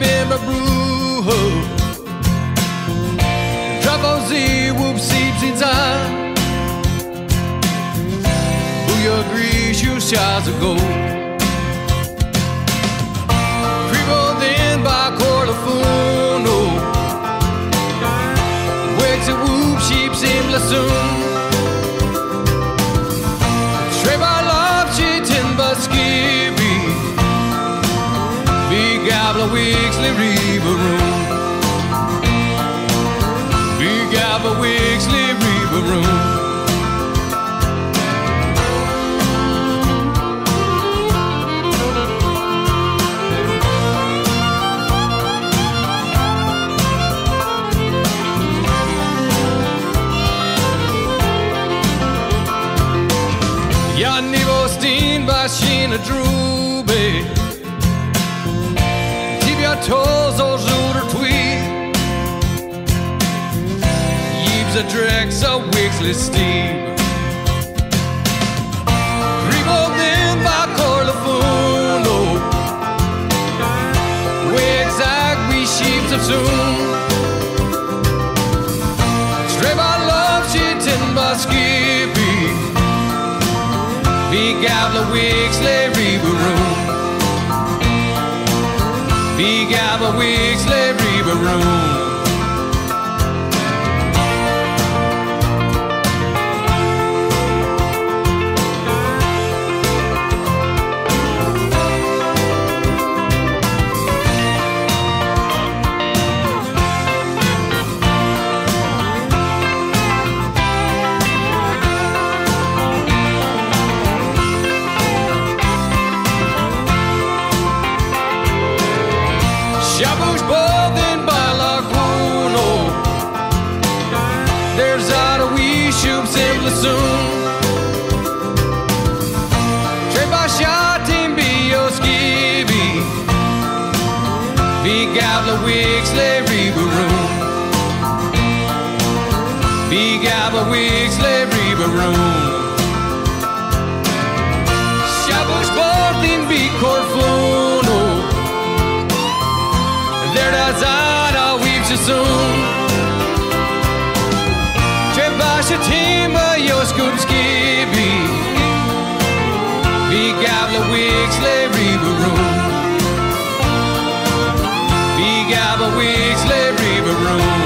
baby, my brew ho. Drop on Z, whoop, seeps in time. Booyah, grease, you shots of gold. Freeboard in by Corlafonoo. Wakes and whoop, sheep seem less soon. Wixley River Room, big apple Wixley River Room. Ja nivo stin bashin a drube. Toes all shoulder tweed. Yeeps a dregs a Wixley steam. Revolved in by Corlafonoo. We exact we sheeps of soon. Straight by love shit in by Skippy. We gabble Wixley Reaver Room. Big apple Wixley River Room. Shabush both in by Lagunoo. There's out a wee shoops in Lassoon. Trade by shot in Bioskibby. Big Gabla Wixley River Room. Big Gabla Wixley River Room. Shabush both in Big Corfu. Zara weeps you soon. Trebasha Timber, your scoop skibby. Be Gabla Wixley River Room. Be Gabla Wixley River Room.